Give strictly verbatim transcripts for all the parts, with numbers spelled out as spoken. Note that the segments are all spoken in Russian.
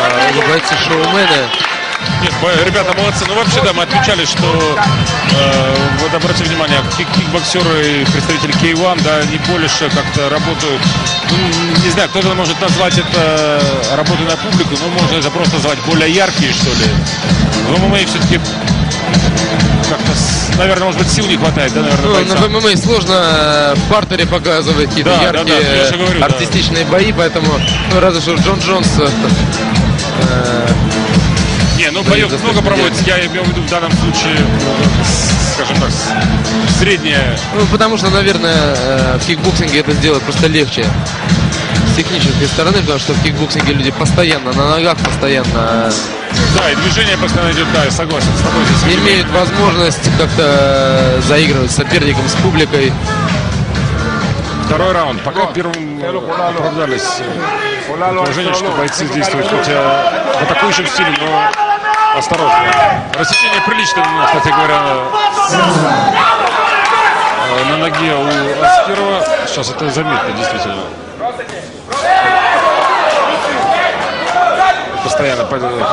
а, улыбаются шоумены. Нет, ребята молодцы. Ну, вообще, да, мы отмечали, что, э, вот обратите внимание, кик кикбоксеры и представители кей один, да, не больше как-то работают. Ну, не знаю, кто-то может назвать это работой на публику, но можно это просто назвать более яркие, что ли. В ММА все-таки как-то, наверное, может быть, сил не хватает, да, наверное, бойцам. Ну, на ММА сложно в партере показывать какие-то да, яркие, да, да, говорю, артистичные да. бои, поэтому, ну, разве что Джон Джонс... Э, Не, ну боев много проводится, я имею в виду в данном случае, скажем так, средняя. Ну, потому что, наверное, в кикбоксинге это сделать просто легче с технической стороны, потому что в кикбоксинге люди постоянно на ногах, постоянно... Да, и движение постоянно идет, да, я согласен с тобой. Здесь имеют возможность как-то заигрывать с соперником, с публикой. Второй раунд. Пока первым оправдались положение, что бойцы действуют хотя в атакующем стиле, но... Осторожно. Рассечение приличное, кстати говоря, на ноге у Аскерова. Сейчас это заметно, действительно. Постоянно падает.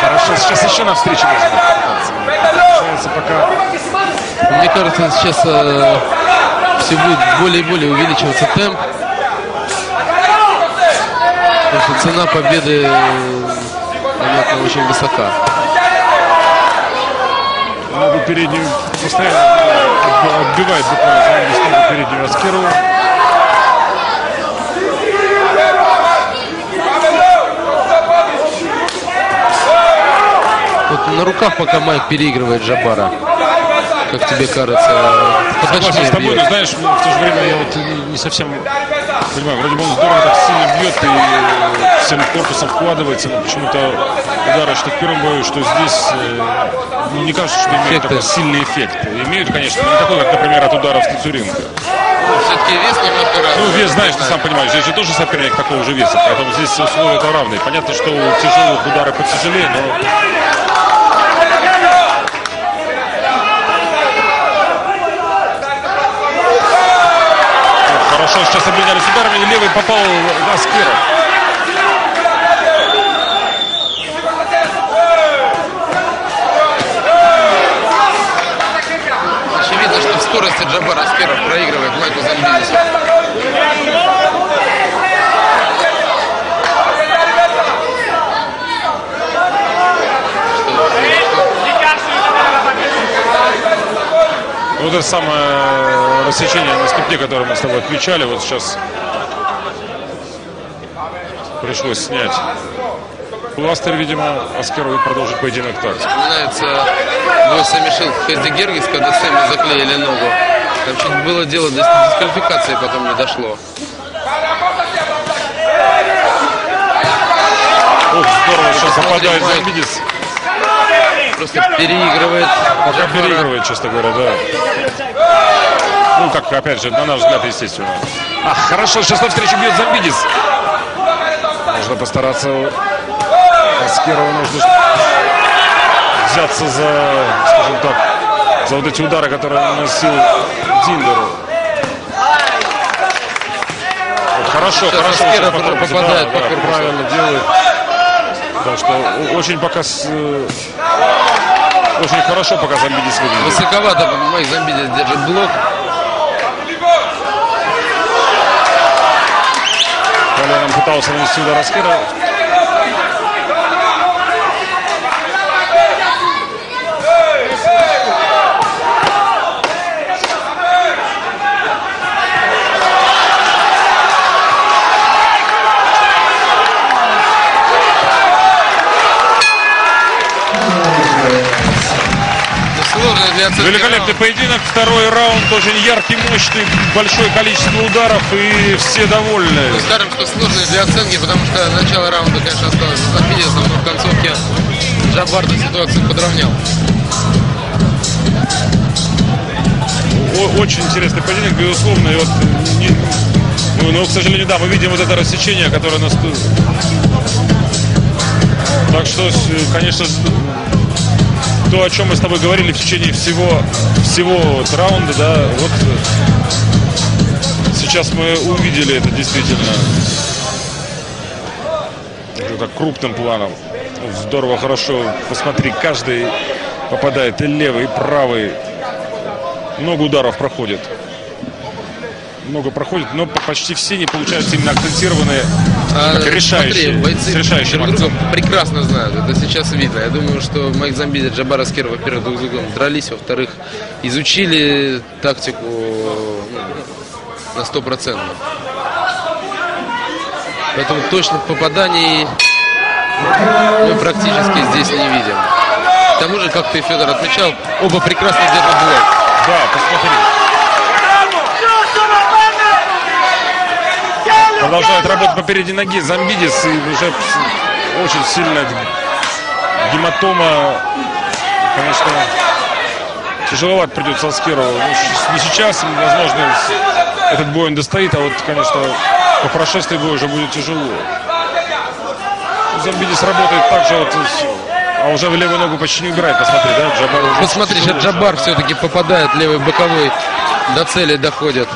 Хорошо, сейчас еще навстречу. Пока... Мне кажется, сейчас э, все будет более и более увеличиваться темп. Потому что цена победы... Понятно, очень высока. Ногу переднюю постоянно отбивает буквально переднюю Аскерова. Вот на руках пока Майк переигрывает Джабара. Как тебе кажется, подачнее с тобой, бьет. Но, знаешь, в то же время я вот не совсем понимаю, вроде бы он здорово так сильно бьет и всем корпусом вкладывается, но почему-то удары, что в первом бою, что здесь, ну, не кажется, что имеют такой сильный эффект. Имеют, конечно, но не такой, как, например, от ударов Стецуренко. Все-таки вес немножко разный. Ну, вес, знаешь, ты сам понимаешь, здесь же тоже соперник такого же веса, поэтому здесь условия-то равные. Понятно, что у тяжелых удары потяжелее, но... Хорошо, сейчас обменялись ударами, и левый попал Аскеров. Очевидно, что в скорости Джабар Аскеров проигрывает Майку Замбидису. Вот это самое рассечение на скрипте, которое мы с тобой отмечали, вот сейчас пришлось снять. Пластырь, видимо, Аскеров продолжит поединок так. Вспоминается бой Сэмми Шилд Хэдди Гергес, когда Сэмми заклеили ногу. Там чуть было дело до дисквалификации, потом не дошло. Ох, здорово, сейчас нападает Замбидис. Просто переигрывает. Пока переигрывает, честно говоря, да. Ну, как, опять же, на наш взгляд, естественно. Ах, хорошо, сейчас навстречу бьет Замбидис. Нужно постараться. Аскерову нужно взяться за, скажем так, за вот эти удары, которые наносил Диндеру. Вот, хорошо, сейчас хорошо. Аскеров потом, попадает, да, да, правильно делает. Потому что очень пока... С, Очень хорошо пока Замбидис выглядит. Высоковато, Майк Замбидис держит блок. Коленом пытался нанести удар Аскерова. Великолепный поединок, второй раунд, очень яркий, мощный, большое количество ударов и все довольны. Мы скажем, что сложные для оценки, потому что начало раунда, конечно, осталось за Замбидисом, но в концовке Джабар ситуацию подровнял. О, очень интересный поединок, безусловно. И вот, не, ну, но, к сожалению, да, мы видим вот это рассечение, которое нас... Так что, конечно... То, о чем мы с тобой говорили в течение всего, всего вот раунда, да, вот сейчас мы увидели это действительно. так крупным планом. Здорово, хорошо. Посмотри, каждый попадает и левый, и правый. Много ударов проходит. Много проходит, но почти все не получаются именно акцентированные, а, решающие. Смотри, бойцы с решающим акцентом прекрасно знают, это сейчас видно. Я думаю, что Майк Замбидис, Джабар Аскеров, во-первых, друг с другом дрались, во-вторых, изучили тактику на сто процентов. Поэтому точных попаданий мы практически здесь не видим. К тому же, как ты, Федор, отмечал, оба прекрасно держат блок. Да, посмотри. Продолжает работать попереди ноги Замбидис, и уже очень сильная гематома. Конечно, тяжеловато придется Аскерову. Ну, не сейчас, возможно, этот бой он достоит, а вот, конечно, по прошествии боя уже будет тяжело. Замбидис работает так же, вот, а уже в левую ногу почти не играет, посмотри, да, Джабар уже. Посмотри, сейчас Джабар все-таки попадает левой боковой, до цели доходит.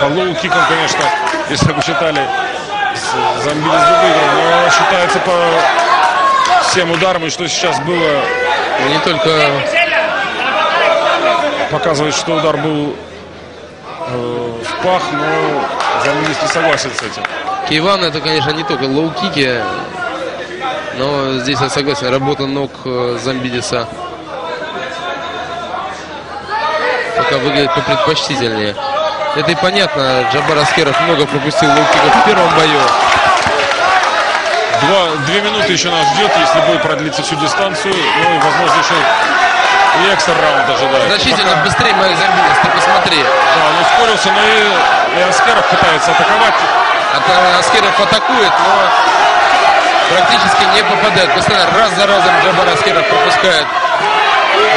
По лоу-кикам, конечно, если бы считали, Замбидис выиграл, но считается по всем ударам, и что сейчас было, не только показывает, что удар был э, в пах, но Замбидис не согласен с этим. Кей один это, конечно, не только лоу-кики, но здесь я согласен, работа ног Замбидиса пока выглядит попредпочтительнее. Это и понятно, Джабар Аскеров много пропустил лоу-киков в первом бою. Два, две минуты еще нас ждет, если бой продлится всю дистанцию. Ну и, возможно, еще и экстра раунд ожидает. Значительно пока... быстрее Майк Замбидис, ты посмотри. Да, он ускорился, но и, и Аскеров пытается атаковать. А, Аскеров атакует, но практически не попадает. Постоянно раз за разом Джабар Аскеров пропускает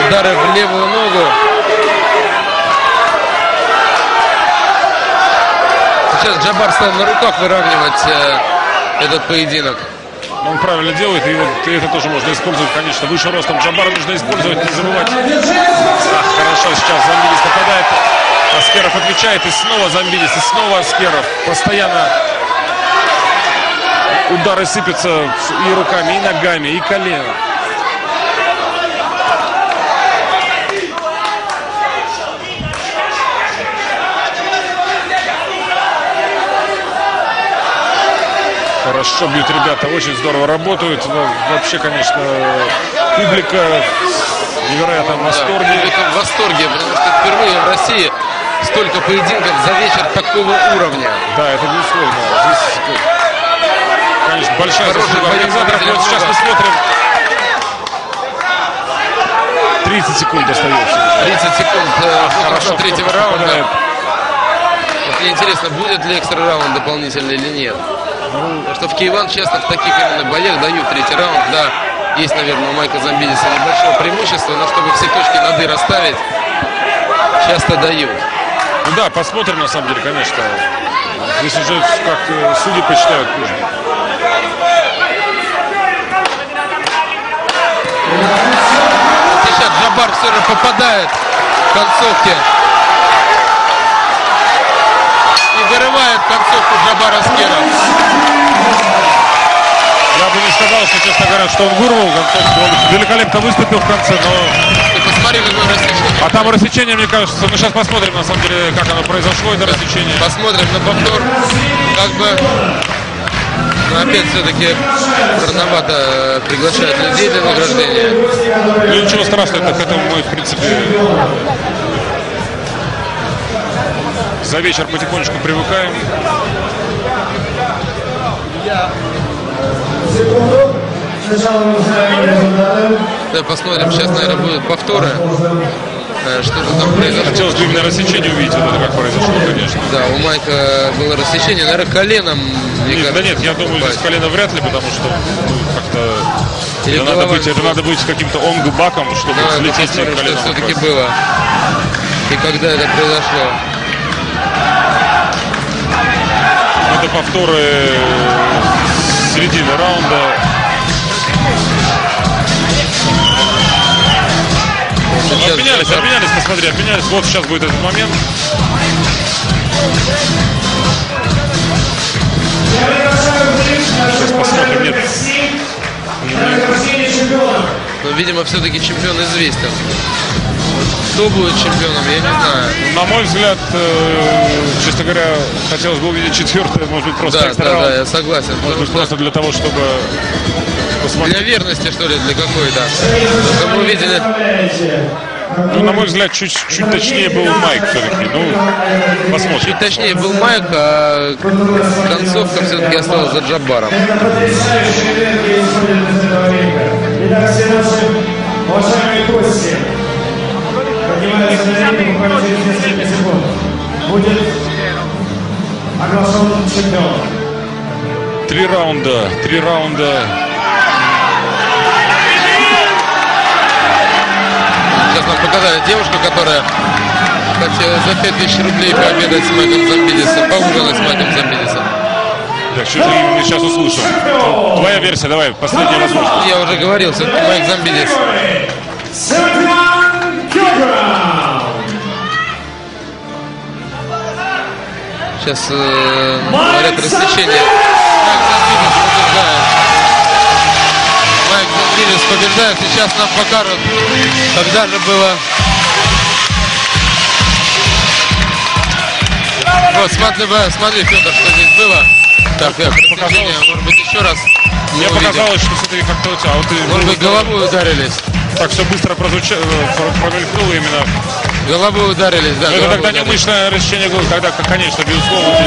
удары в левую ногу. Сейчас Джабар стал на руках выравнивать э, этот поединок. Он правильно делает, и, вот, и это тоже можно использовать, конечно. Выше ростом Джабара нужно использовать, не забывать. Ах, хорошо, сейчас Замбидис попадает. Аскеров отвечает, и снова Замбидис, и снова Аскеров. Постоянно удары сыпятся и руками, и ногами, и коленом. Хорошо бьют ребята, очень здорово работают. Вообще, конечно, публика невероятно в восторге. Да, публика в восторге, потому что впервые в России столько поединков за вечер такого уровня. Да, это безусловно. Здесь, конечно, большая заслуга организаторов. Вот сейчас мы смотрим. тридцать секунд остается. тридцать секунд а, хорошо, третьего раунда. Попадает. Мне интересно, будет ли экстра раунд дополнительный или нет. Потому что в Кей один, честно, в таких именно боях дают третий раунд. Да, есть, наверное, у Майка Замбидиса небольшое преимущество, но чтобы все точки над «и» расставить, часто дают. Ну да, посмотрим, на самом деле, конечно. Здесь уже как судьи почитают нужно. Сейчас Джабар все же попадает в концовке. Вырывает концовку Джабара Аскерова. Я бы не сказал, что, честно говоря, что он вырвал концовку. Он великолепно выступил в конце, но... Ты посмотри, какое рассечение. А там рассечение, мне кажется, мы сейчас посмотрим, на самом деле, как оно произошло, это рассечение. Посмотрим на повтор. Как бы... Но опять все-таки рановато приглашают людей для награждения. Ну ничего страшного, это к этому мы, в принципе... За вечер потихонечку привыкаем. Да, посмотрим, сейчас, наверное, будут повторы. Что же там произошло? Хотелось бы именно рассечение увидеть, вот это как произошло, конечно. Да, у Майка было рассечение, наверное, коленом. Нет, кажется, да нет, я думаю, здесь колено вряд ли, потому что ну, как-то... Это надо быть, это надо быть каким-то онгбаком, чтобы да, взлететь коленом. Что все-таки было и когда это произошло. Это повторы середины раунда. обменялись, обменялись, посмотри, обменялись. Вот сейчас будет этот момент. Сейчас посмотрим, нет. Ну, видимо, все-таки чемпион известен. Кто будет чемпионом, я не знаю. На мой взгляд, честно говоря, хотелось бы увидеть четвертое, может быть, просто да, экстра раунд. Да, да, я согласен. Может быть, просто для того, чтобы посмотреть. Для верности, что ли, для какой, да. Чтобы мы видели... Ну, на мой взгляд, чуть, чуть точнее был Майк все-таки. Ну, посмотрим. Чуть точнее был Майк, а концовка все-таки осталась за Джабаром. Три раунда, три раунда. Сейчас нам показали девушку, которая за пять тысяч рублей пообедать с Майком Замбидисом, поужинать с Майком Замбидисом. Так, что же мы сейчас услышим? Твоя версия, давай, последняя возможность. Я уже говорил, все-таки Майк Замбидис. Сейчас э, говорят рассечение. Майк Замбидис побеждает. Сейчас нам покажут, когда же было. Вот, смотри, смотри, Федор, что здесь было. Так, я рассечение, может быть, еще раз. Мне показалось, что смотри, как-то у тебя. А вот ты, может быть, головой ударились. Так все быстро прозвучало, промелькнуло именно. Головой ударились, да. Но это тогда не мышечное рассечение головы, тогда, конечно, безусловно,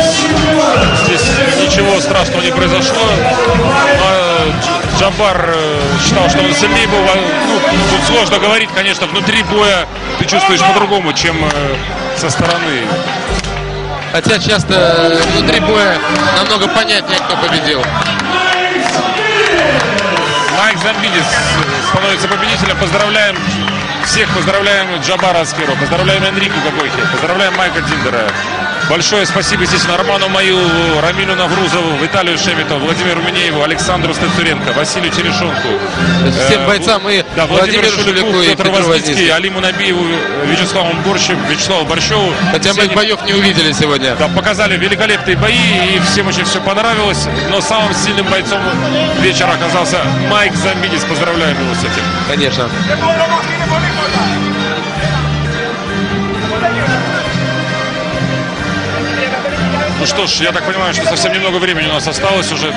здесь, здесь ничего страшного не произошло. Но Джабар считал, что он сильнее был. Ну, тут сложно говорить, конечно, внутри боя ты чувствуешь по-другому, чем со стороны. Хотя часто внутри боя намного понятнее, кто победил. Майк Замбидис становится победителем. Поздравляем всех, поздравляем Джабара Аскерова, поздравляем Энрику Габойхе, поздравляем Майка Диндера. Большое спасибо, естественно, Роману Маилову, Рамину Наврузову, Виталию Шеметову, Владимиру Минееву, Александру Стецуренко, Василию Терешенку. Всем бойцам и да, Владимиру Шулику, и Петру Возницкий, Алиму Набиеву, Вячеславу Борщу, Вячеславу Борщеву. Хотя мы их боев не увидели сегодня. Да, показали великолепные бои, и всем очень все понравилось. Но самым сильным бойцом вечера оказался Майк Замбидис. Поздравляем его с этим. Конечно. Ну что ж, я так понимаю, что совсем немного времени у нас осталось уже.